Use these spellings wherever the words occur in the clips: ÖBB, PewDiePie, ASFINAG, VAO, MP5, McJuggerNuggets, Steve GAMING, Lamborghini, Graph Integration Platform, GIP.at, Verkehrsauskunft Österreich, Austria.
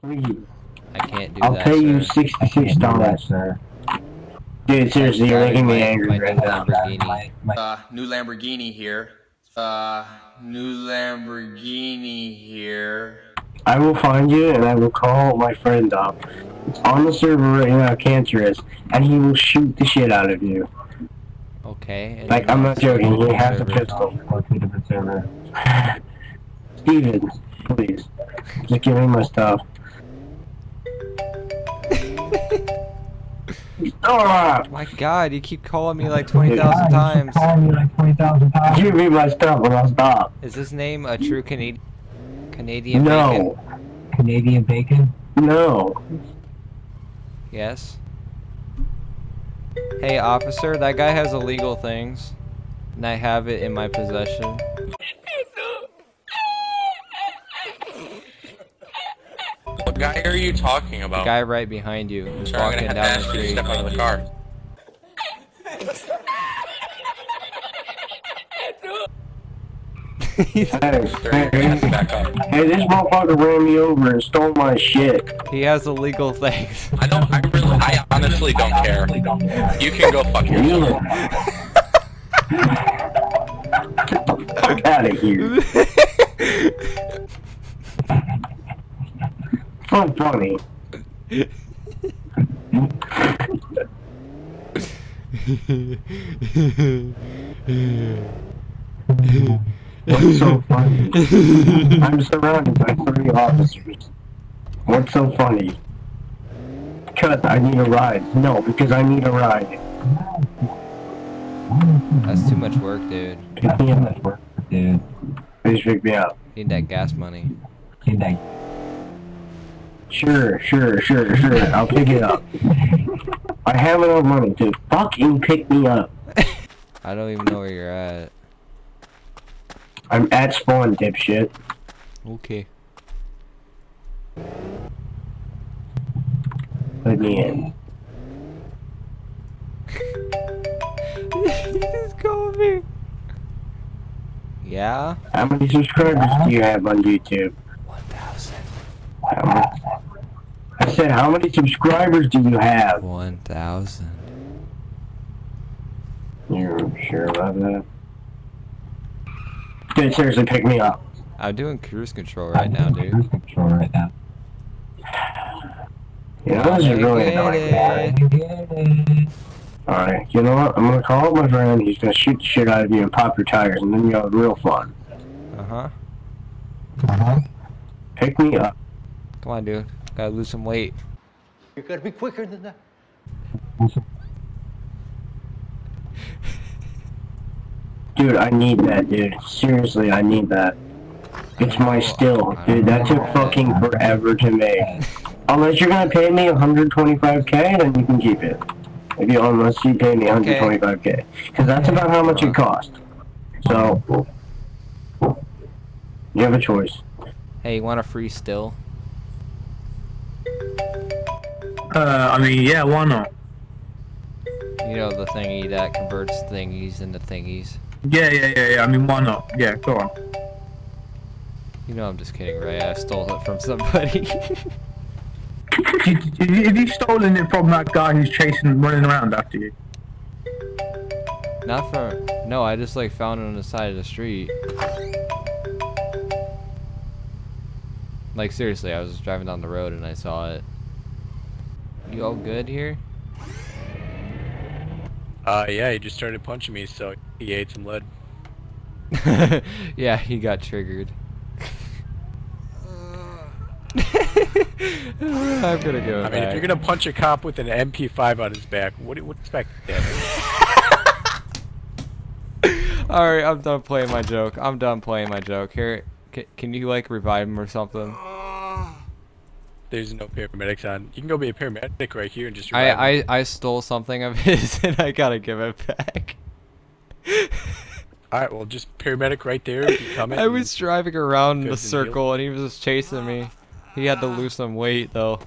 Please. I can't do that, sir. I'll pay you $66, sir. Dude, seriously, you're making me angry right now. New Lamborghini here. I will find you and I will call my friend up. It's on the server right now, Cancerous, and he will shoot the shit out of you. Okay. Like, I'm not joking, he has a pistol. Steven, please. Just give me my stuff. Oh my god, you keep calling me like 20,000 times. Give me my stuff and I'll stop. Is his name a true Canadian bacon? No. Canadian bacon? No. Yes. Hey officer, that guy has illegal things. And I have it in my possession. What guy are you talking about? The guy right behind you. He's walking down the street. Step out of the car. Hey, this motherfucker ran me over and stole my shit. He has illegal things. I honestly don't care. You can go fuck yourself. Get the fuck out of here. So funny. What's so funny? I'm surrounded by 3 officers. What's so funny? Because I need a ride. No, because I need a ride. That's too much work, dude. That's too much work, dude. Please pick me up. Need that gas money. Need that. Sure. I'll pick it up. I have enough money to fucking pick me up. I don't even know where you're at. I'm at spawn, dipshit. Okay. Let me in. You just called me. Yeah? How many subscribers do you have on YouTube? 1,000. I said, how many subscribers do you have? 1,000. You're sure about that? Dude, seriously, pick me up. I'm doing cruise control right now, dude. Yeah, those are really annoying. Alright, you know what? I'm gonna call up my friend. He's gonna shoot the shit out of you and pop your tires, and then you'll have real fun. Pick me up. Come on, dude. Gotta lose some weight. You gotta be quicker than that. Dude, I need that, dude. Seriously, I need that. It's my still. Dude, that took fucking forever to make. Unless you're gonna pay me 125K, then you can keep it. Unless you pay me 125K. Because that's about how much it cost. So, you have a choice. Hey, you want a free still? I mean, yeah, why not? You know, the thingy that converts thingies into thingies. Yeah, I mean, why not? Yeah, go on. You know I'm just kidding, right? I stole it from somebody. Have you stolen it from that guy who's running around after you? Not from... No, I just, like, found it on the side of the street. Like, seriously, I was just driving down the road and I saw it. You all good here? Yeah, he just started punching me, so he ate some lead. Yeah, he got triggered. I'm gonna go back. I mean, if you're gonna punch a cop with an MP5 on his back, what do you expect? Alright, I'm done playing my joke. Here, can you, like, revive him or something? There's no paramedics on. You can go be a paramedic right here and just revive him. I stole something of his and I gotta give it back. Alright, well, just paramedic right there if you come in. I was driving around in a circle and he was just chasing me. He had to lose some weight, though.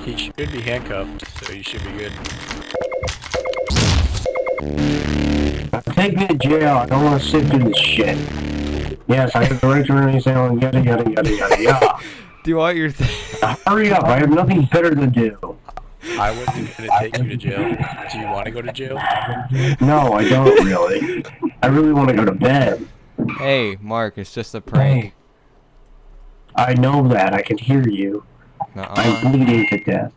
He should be handcuffed, so you should be good. Take me to jail. I don't want to sit through this shit. Yes, I have the right to remain silent, yada yada yada yada yada. Do all your things. Hurry up, I have nothing better to do. I wasn't gonna take you to jail. Do you want to go to jail? No, I don't really. I really want to go to bed. Hey, Mark, it's just a prank. Hey. I know that. I can hear you. I'm bleeding to death.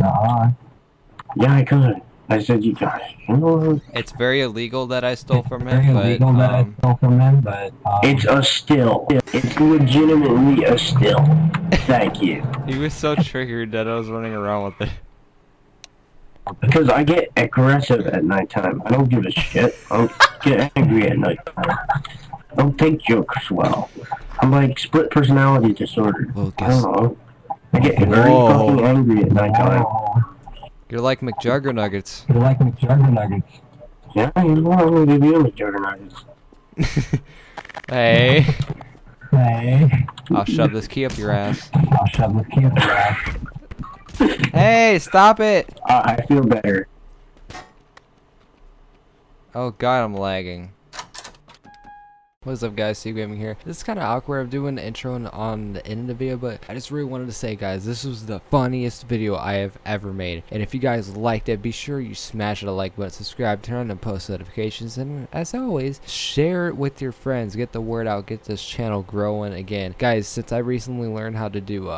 Yeah, I could. I said you got it. It's very illegal that I stole from him, but it's a still. It's legitimately a still. Thank you. He was so triggered that I was running around with it. Because I get aggressive at nighttime. I don't give a shit. I don't get angry at nighttime. I don't take jokes well. I'm like split personality disorder. Lucas. I don't know. I get very fucking angry at nighttime. You're like McJuggerNuggets. You're like McJuggerNuggets. Yeah, you want me to be a McJuggerNuggets. Hey. Hey. I'll shove this key up your ass. I'll shove this key up your ass. Hey, stop it! I feel better. Oh god, I'm lagging. What's up guys, Steve Gaming here. This is kind of awkward, I'm doing an intro on the end of the video, but I just really wanted to say guys, this was the funniest video I have ever made. And if you guys liked it, be sure you smash the like button, subscribe, turn on the post notifications, and as always, share it with your friends. Get the word out, get this channel growing again. Guys, since I recently learned how to do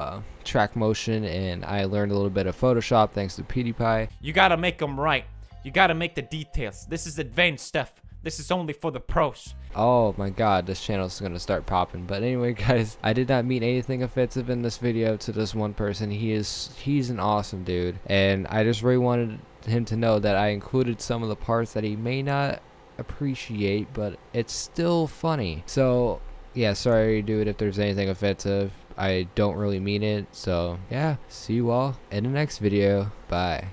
track motion and I learned a little bit of Photoshop thanks to PewDiePie. You gotta make them right. You gotta make the details. This is advanced stuff. This is only for the pros. Oh my god, this channel is going to start popping. But anyway guys, I did not mean anything offensive in this video to this one person. He's an awesome dude. And I just really wanted him to know that I included some of the parts that he may not appreciate, but it's still funny. So yeah, sorry dude if there's anything offensive. I don't really mean it. So yeah, see you all in the next video. Bye.